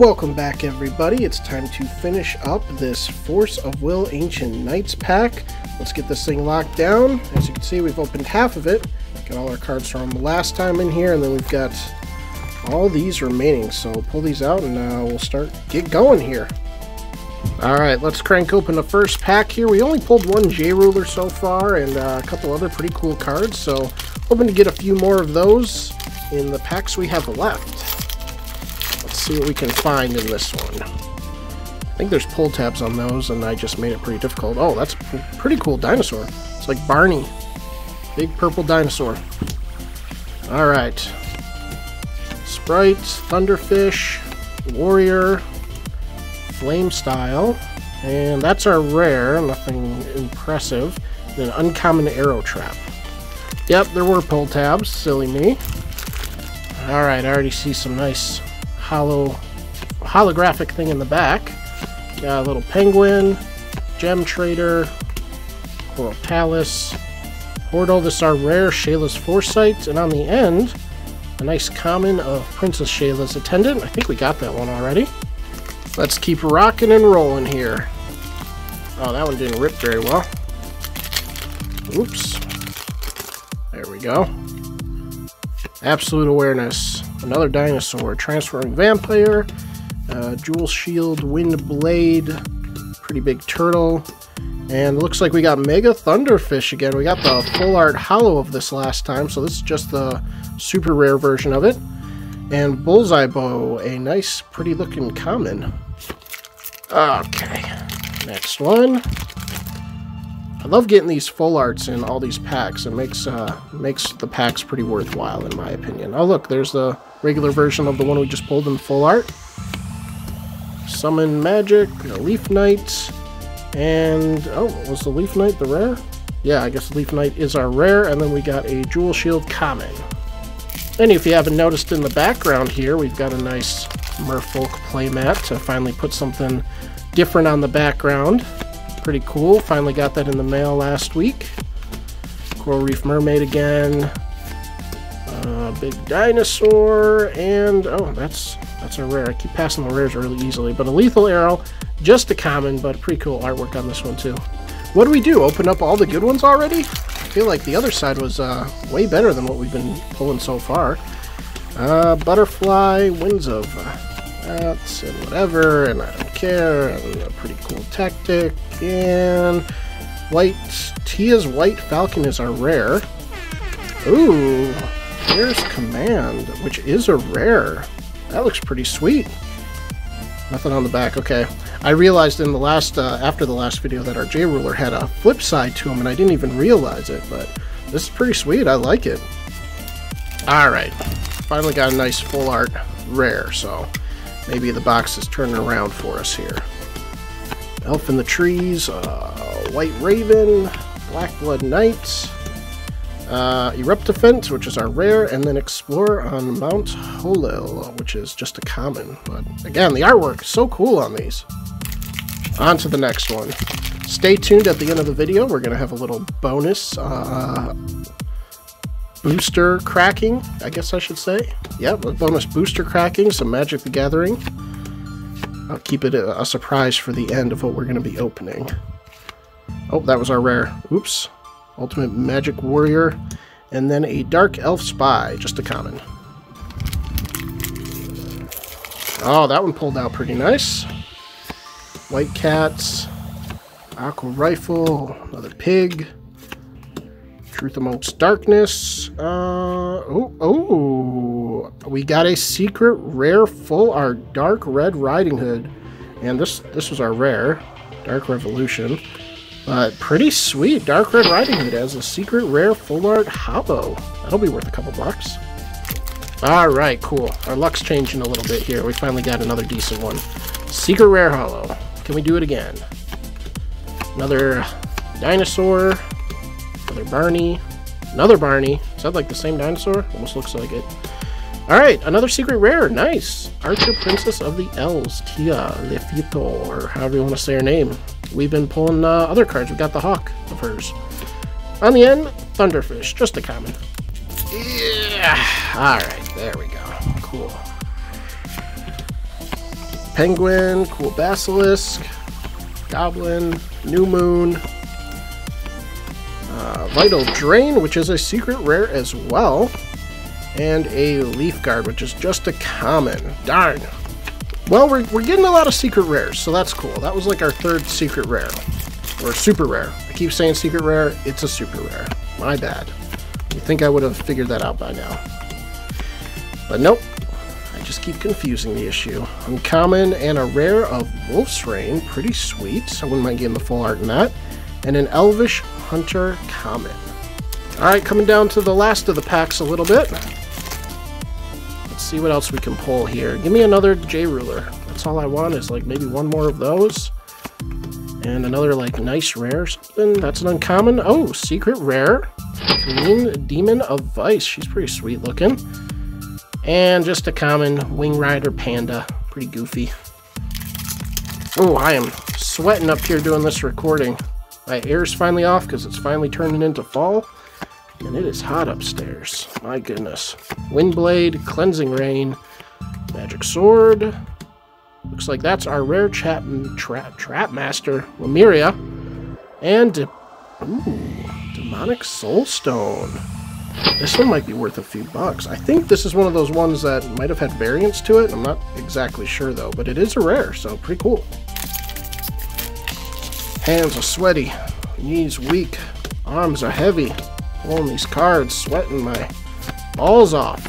Welcome back, everybody. It's time to finish up this Force of Will Ancient Nights pack. Let's get this thing locked down. As you can see, we've opened half of it. Got all our cards from the last time in here, and then we've got all these remaining. So we'll pull these out, and we'll get going here. All right, let's crank open the first pack here. We only pulled one J Ruler so far, and a couple other pretty cool cards. So hoping to get a few more of those in the packs we have left. See what we can find in this one. I think there's pull tabs on those, and I just made it pretty difficult. Oh, that's a pretty cool dinosaur. It's like Barney. Big purple dinosaur. Alright. Sprite, Thunderfish, Warrior, Flame Style, and that's our rare. Nothing impressive. And an Uncommon Arrow Trap. Yep, there were pull tabs. Silly me. Alright, I already see some nice holographic thing in the back. Got a little penguin, gem trader, coral palace, Hordle. This is our rare Shayla's Foresight, and on the end, a nice common of Princess Shayla's Attendant. I think we got that one already. Let's keep rocking and rolling here. Oh, that one didn't rip very well. Oops. There we go. Absolute Awareness. Another dinosaur, Transforming Vampire, Jewel Shield, Wind Blade, pretty big turtle, and looks like we got Mega Thunderfish again. We got the full art holo of this last time, so this is just the super rare version of it. And Bullseye Bow, a nice, pretty looking common. Okay, next one. I love getting these full arts in all these packs. It makes the packs pretty worthwhile, in my opinion. Oh, look, there's the regular version of the one we just pulled in full art. Summon Magic, a Leaf Knight, and... oh, was the Leaf Knight the rare? Yeah, I guess the Leaf Knight is our rare, and then we got a Jewel Shield common. And if you haven't noticed in the background here, we've got a nice Merfolk playmat to finally put something different on the background. Pretty cool. Finally got that in the mail last week. Coral Reef Mermaid again. Big dinosaur, and oh, that's a rare. I keep passing the rares really easily, but a Lethal Arrow, just a common, but pretty cool artwork on this one too. What do we do? Open up all the good ones already? I feel like the other side was way better than what we've been pulling so far. Butterfly, Winds of That's and whatever, and I don't care, and a pretty cool tactic, and Tia's White Falcon is our rare. Ooh, there's Command, which is a rare. That looks pretty sweet. Nothing on the back, okay. I realized in the last, after the last video that our J Ruler had a flip side to him, and I didn't even realize it, but this is pretty sweet, I like it. Alright, finally got a nice full art rare, so... maybe the box is turning around for us here. Elf in the Trees, White Raven, Blackblood Knight, Eruptifant, which is our rare, and then Explorer on Mount Holil, which is just a common. But again, the artwork is so cool on these. On to the next one. Stay tuned at the end of the video. We're going to have a little bonus booster cracking, I guess I should say. Yep, a bonus booster cracking, some Magic the Gathering. I'll keep it a surprise for the end of what we're going to be opening. Oh, that was our rare. Oops. Ultimate Magic Warrior. And then a Dark Elf Spy, just a common. Oh, that one pulled out pretty nice. White Cats, Aqua Rifle, another pig. Truth Amongst Darkness. We got a secret rare full art Dark Red Riding Hood, and this was our rare, Dark Revolution. But pretty sweet, Dark Red Riding Hood as a secret rare full art hobbo. That'll be worth a couple bucks. All right, cool. Our luck's changing a little bit here. We finally got another decent one. Secret rare holo. Can we do it again? Another dinosaur. Another Barney. Is that like the same dinosaur? Almost looks like it. Alright, another secret rare. Nice. Archer Princess of the Elves, Tia Lefito, or however you want to say her name. We've been pulling other cards. We got the hawk of hers. On the end, Thunderfish. Just a common. Yeah. Alright, there we go. Cool. Penguin, cool Basilisk, Goblin, New Moon, Vital Drain, which is a secret rare as well, and a Leaf Guard, which is just a common. Darn. Well, we're getting a lot of secret rares, so that's cool. That was like our third secret rare, or super rare. I keep saying secret rare, it's a super rare. My bad. You'd think I would have figured that out by now. But nope. I just keep confusing the issue. Uncommon and a rare of Wolf's Reign. Pretty sweet. So I wouldn't mind getting the full art in that. And an Elvish Hunter Common. Alright, coming down to the last of the packs a little bit. Let's see what else we can pull here. Give me another J Ruler. That's all I want is like maybe one more of those. And another like nice rare something. That's an uncommon. Oh, secret rare. Green Demon of Vice. She's pretty sweet looking. And just a common Wing Rider Panda. Pretty goofy. Oh, I am sweating up here doing this recording. My air's finally off because it's finally turning into fall. And it is hot upstairs. My goodness. Windblade, Cleansing Rain, Magic Sword. Looks like that's our rare Trap Master, Lemuria. And Demonic Soulstone. This one might be worth a few bucks. I think this is one of those ones that might have had variants to it. I'm not exactly sure though, but it is a rare, so pretty cool. Hands are sweaty, knees weak, arms are heavy. Pulling these cards, sweating my balls off.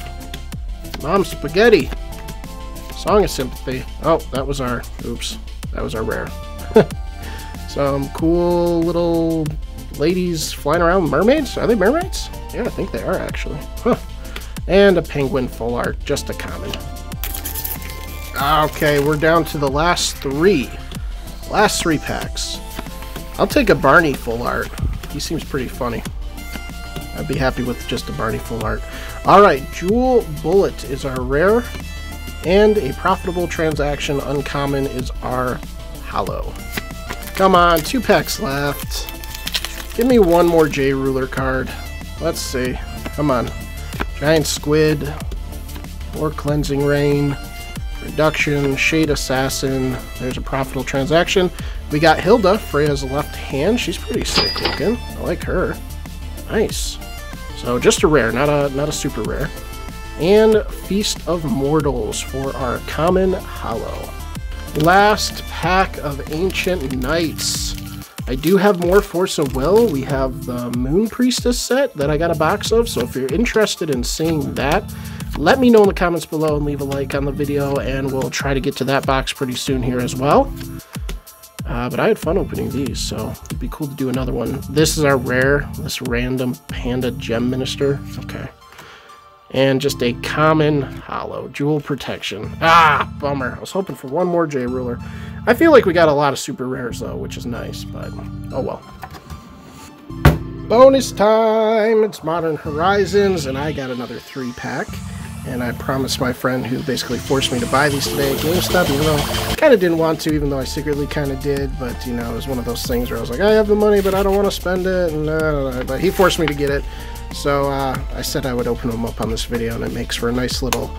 Mom spaghetti. Song of Sympathy. Oh, that was our, oops, that was our rare. Some cool little ladies flying around, mermaids? Are they mermaids? Yeah, I think they are actually. Huh. And a penguin full art, just a common. Okay, we're down to the last three. Last three packs. I'll take a Barney full art. He seems pretty funny. I'd be happy with just a Barney full art. Alright, Jewel Bullet is our rare. And a Profitable Transaction uncommon is our hollow. Come on, two packs left. Give me one more J Ruler card. Let's see. Come on. Giant Squid. More Cleansing Rain. Reduction. Shade Assassin. There's a Profitable Transaction. We got Hilda. Freya's Left Hand. She's pretty sick looking. I like her. Nice. So just a rare, not a super rare. And Feast of Mortals for our common hollow. Last pack of Ancient Nights. I do have more Force of Will. We have the Moon Priestess set that I got a box of, so if you're interested in seeing that, let me know in the comments below and leave a like on the video, and we'll try to get to that box pretty soon here as well. But I had fun opening these, so it'd be cool to do another one. This is our rare, this random Panda Gem Minister. Okay. And just a common hollow, Jewel Protection. Ah, bummer. I was hoping for one more J Ruler. I feel like we got a lot of super rares though, which is nice, but oh well. Bonus time! It's Modern Horizons, and I got another 3-pack. And I promised my friend who basically forced me to buy these today at GameStop, even though I kind of didn't want to, even though I secretly kind of did, but you know, it was one of those things where I was like, I have the money, but I don't want to spend it, and but he forced me to get it. So I said I would open them up on this video, and it makes for a nice little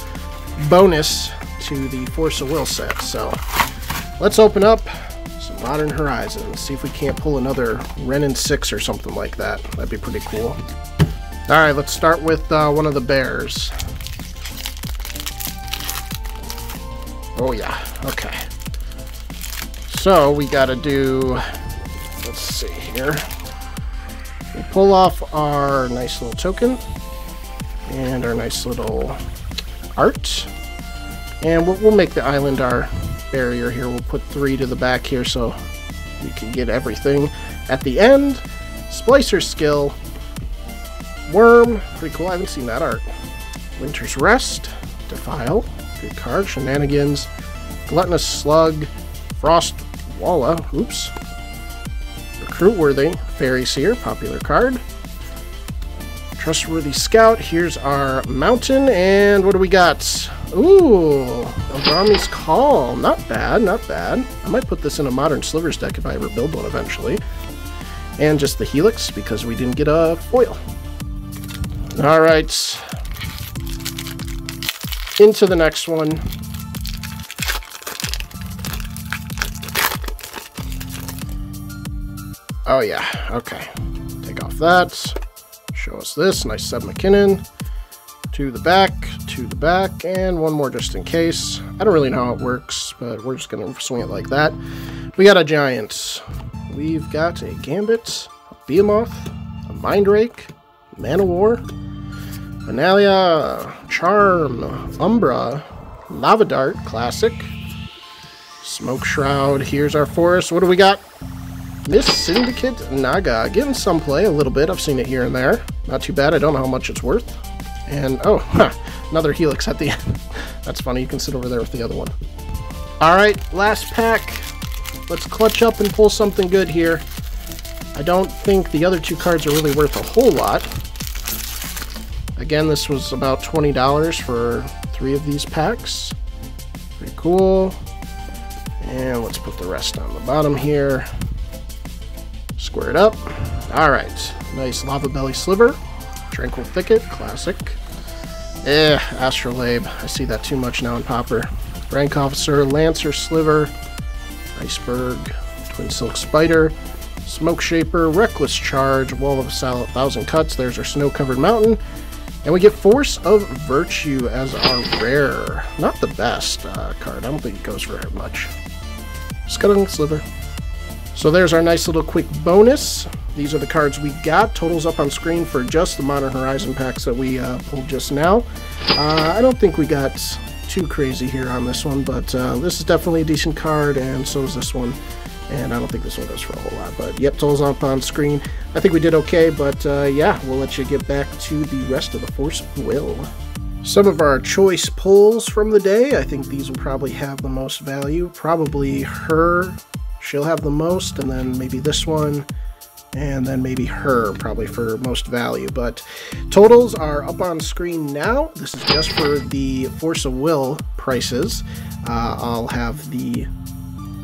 bonus to the Force of Will set. So let's open up some Modern Horizons, see if we can't pull another Renin 6 or something like that. That'd be pretty cool. Alright, let's start with one of the bears. Oh yeah, okay. So we gotta do, let's see here. We pull off our nice little token and our nice little art, and we'll make the island our barrier here. We'll put 3 to the back here so we can get everything at the end. Splicer skill, worm, pretty cool. I haven't seen that art. Winter's Rest, Defile, good card. Shenanigans, Gluttonous Slug, Frost Walla, oops. Recruitworthy, Fairy Seer, popular card. Trustworthy Scout, here's our mountain, and what do we got? Ooh, Eldrami's Call, not bad, not bad. I might put this in a Modern Slivers deck if I ever build one eventually. And just the Helix, because we didn't get a foil. Alright, into the next one. Oh yeah, okay. Take off that. Show us this. Nice Seb McKinnon. To the back, and one more just in case. I don't really know how it works, but we're just going to swing it like that. We got a Giant. We've got a Gambit, a Behemoth, a Mindrake, Manowar, Analia, Charm, Umbra, Lava Dart, Classic, Smoke Shroud. Here's our Forest. What do we got? Miss Syndicate Naga. Getting some play a little bit. I've seen it here and there. Not too bad. I don't know how much it's worth. And, oh, huh, another Helix at the end. That's funny. You can sit over there with the other one. All right, last pack. Let's clutch up and pull something good here. I don't think the other two cards are really worth a whole lot. Again, this was about $20 for three of these packs. Pretty cool. And let's put the rest on the bottom here. Square it up. All right, nice Lava Belly Sliver. Tranquil Thicket, classic. Astrolabe. I see that too much now in Pauper. Rank Officer, Lancer, Sliver, Iceberg, Twin Silk Spider, Smoke Shaper, Reckless Charge, Wall of Salad, 1,000 Cuts. There's our snow-covered mountain. And we get Force of Virtue as our rare. Not the best card. I don't think it goes for much. Scuttling Sliver. So there's our nice little quick bonus. These are the cards we got. Totals up on screen for just the Modern Horizon packs that we pulled just now. I don't think we got too crazy here on this one, but this is definitely a decent card, and so is this one. And I don't think this one goes for a whole lot, but yep, totals up on screen. I think we did okay, but yeah, we'll let you get back to the rest of the Force of Will. Some of our choice pulls from the day. I think these will probably have the most value. Probably her. She'll have the most, and then maybe this one. And then maybe her, probably for most value. But totals are up on screen now. This is just for the Force of Will prices. I'll have the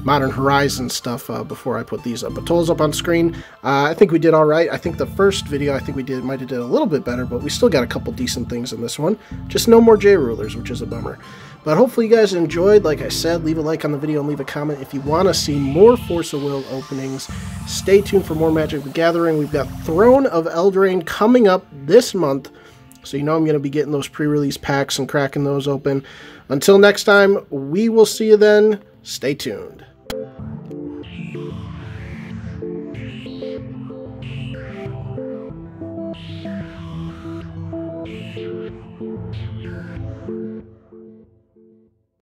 Modern Horizon stuff before I put these up. But totals up on screen. I think we did all right. I think the first video, I think we did might have did a little bit better, but we still got a couple decent things in this one. Just no more J Rulers, which is a bummer. But hopefully you guys enjoyed. Like I said, leave a like on the video and leave a comment if you want to see more Force of Will openings. Stay tuned for more Magic the Gathering. We've got Throne of Eldraine coming up this month, so you know I'm going to be getting those pre-release packs and cracking those open. Until next time, we will see you then. Stay tuned.